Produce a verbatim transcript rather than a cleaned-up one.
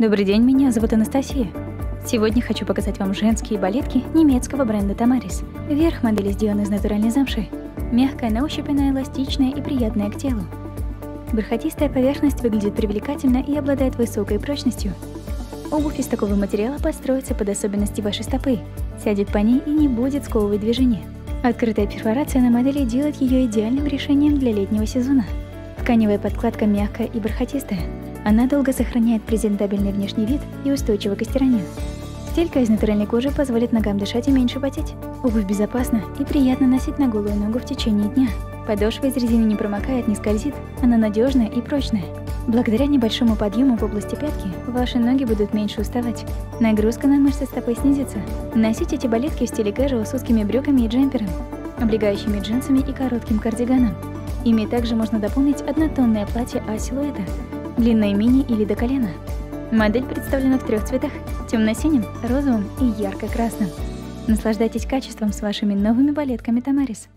Добрый день, меня зовут Анастасия. Сегодня хочу показать вам женские балетки немецкого бренда Tamaris. Верх модели сделан из натуральной замши. Мягкая на ощупь, она эластичная и приятная к телу. Бархатистая поверхность выглядит привлекательно и обладает высокой прочностью. Обувь из такого материала подстроится под особенности вашей стопы, сядет по ней и не будет сковывать движение. Открытая перфорация на модели делает ее идеальным решением для летнего сезона. Тканевая подкладка мягкая и бархатистая. Она долго сохраняет презентабельный внешний вид и устойчива к стиранию. Стелька из натуральной кожи позволит ногам дышать и меньше потеть. Обувь безопасна и приятно носить на голую ногу в течение дня. Подошва из резины не промокает, не скользит, она надежная и прочная. Благодаря небольшому подъему в области пятки ваши ноги будут меньше уставать. Нагрузка на мышцы стопы снизится. Носите эти балетки в стиле casual с узкими брюками и джемпером, облегающими джинсами и коротким кардиганом. Ими также можно дополнить однотонное платье А-силуэта. Длинная мини или до колена. Модель представлена в трех цветах – темно-синим, розовым и ярко-красным. Наслаждайтесь качеством с вашими новыми балетками Tamaris.